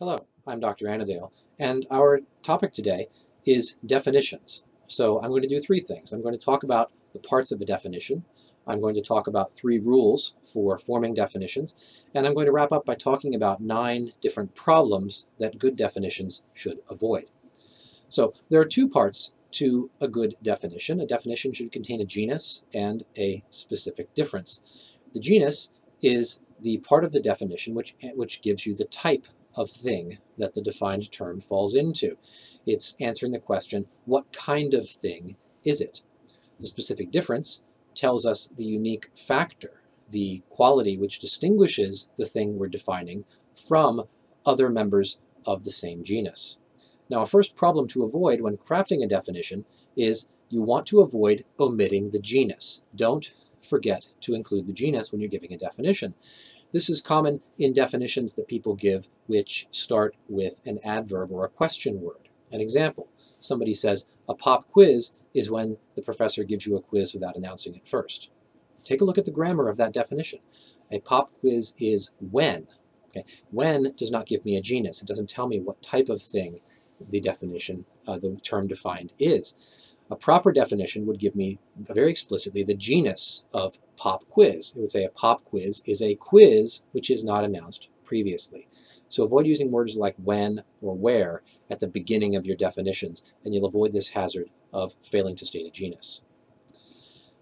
Hello, I'm Dr. Annadale, and our topic today is definitions. So I'm going to do three things. I'm going to talk about the parts of a definition, I'm going to talk about three rules for forming definitions, and I'm going to wrap up by talking about 9 different problems that good definitions should avoid. So there are two parts to a good definition. A definition should contain a genus and a specific difference. The genus is the part of the definition which gives you the type of thing that the defined term falls into. It's answering the question, what kind of thing is it? The specific difference tells us the unique factor, the quality which distinguishes the thing we're defining from other members of the same genus. Now, a first problem to avoid when crafting a definition is you want to avoid omitting the genus. Don't forget to include the genus when you're giving a definition. This is common in definitions that people give which start with an adverb or a question word. An example, somebody says, a pop quiz is when the professor gives you a quiz without announcing it first. Take a look at the grammar of that definition. A pop quiz is when. Okay? When does not give me a genus. It doesn't tell me what type of thing the definition, the term defined is. A proper definition would give me very explicitly the genus of pop quiz. It would say a pop quiz is a quiz which is not announced previously. So avoid using words like when or where at the beginning of your definitions, and you'll avoid this hazard of failing to state a genus.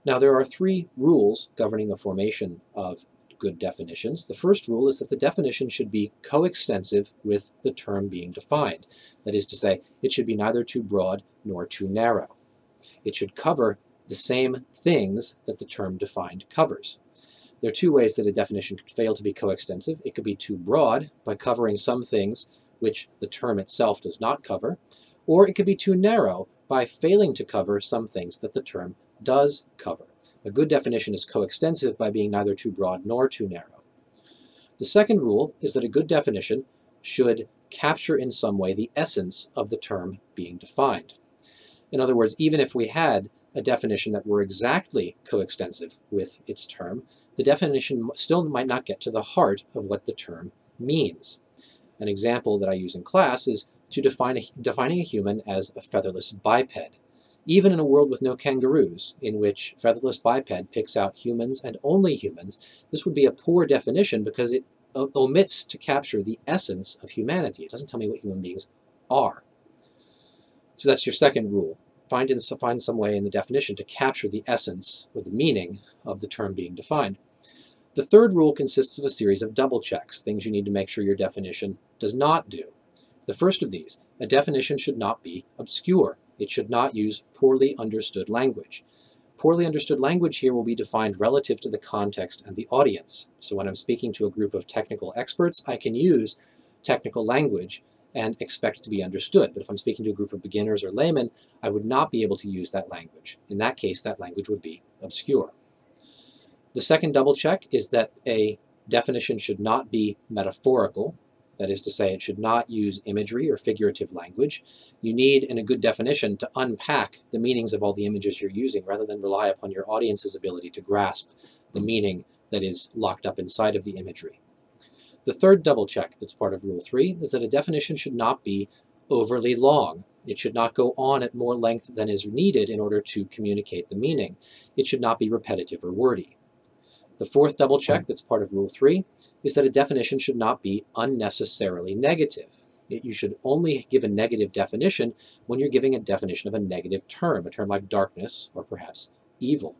Now, there are 3 rules governing the formation of good definitions. The first rule is that the definition should be coextensive with the term being defined. That is to say, it should be neither too broad nor too narrow. It should cover the same things that the term defined covers. There are 2 ways that a definition could fail to be coextensive. It could be too broad by covering some things which the term itself does not cover, or it could be too narrow by failing to cover some things that the term does cover. A good definition is coextensive by being neither too broad nor too narrow. The second rule is that a good definition should capture in some way the essence of the term being defined. In other words, even if we had a definition that were exactly coextensive with its term, the definition still might not get to the heart of what the term means. An example that I use in class is to defining a human as a featherless biped. Even in a world with no kangaroos, in which featherless biped picks out humans and only humans, this would be a poor definition because it omits to capture the essence of humanity. It doesn't tell me what human beings are. So that's your second rule. Find some way in the definition to capture the essence or the meaning of the term being defined. The third rule consists of a series of double checks, things you need to make sure your definition does not do. The first of these, a definition should not be obscure. It should not use poorly understood language. Poorly understood language here will be defined relative to the context and the audience. So when I'm speaking to a group of technical experts, I can use technical language and expect it to be understood. But if I'm speaking to a group of beginners or laymen, I would not be able to use that language. In that case, that language would be obscure. The second double check is that a definition should not be metaphorical. That is to say, it should not use imagery or figurative language. You need, in a good definition, to unpack the meanings of all the images you're using rather than rely upon your audience's ability to grasp the meaning that is locked up inside of the imagery. The third double check that's part of Rule 3 is that a definition should not be overly long. It should not go on at more length than is needed in order to communicate the meaning. It should not be repetitive or wordy. The fourth double check that's part of Rule 3 is that a definition should not be unnecessarily negative. You should only give a negative definition when you're giving a definition of a negative term, a term like darkness or perhaps evil.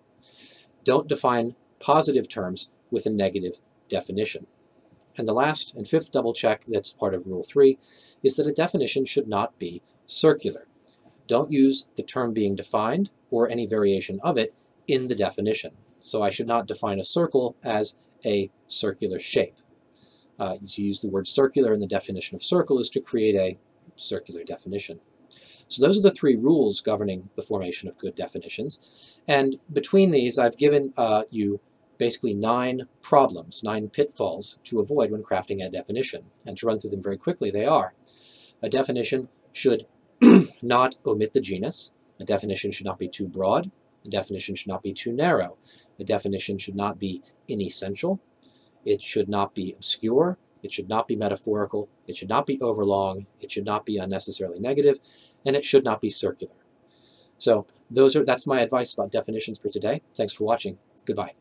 Don't define positive terms with a negative definition. And the last and fifth double check that's part of Rule 3 is that a definition should not be circular. Don't use the term being defined or any variation of it in the definition. So I should not define a circle as a circular shape. To use the word circular in the definition of circle is to create a circular definition. So those are the 3 rules governing the formation of good definitions. And between these, I've given you basically 9 problems, 9 pitfalls to avoid when crafting a definition. And to run through them very quickly, they are: a definition should not omit the genus, a definition should not be too broad, a definition should not be too narrow, a definition should not be inessential, it should not be obscure, It should not be metaphorical, it should not be overlong, it should not be unnecessarily negative, and it should not be circular. So that's my advice about definitions for today. Thanks for watching. Goodbye.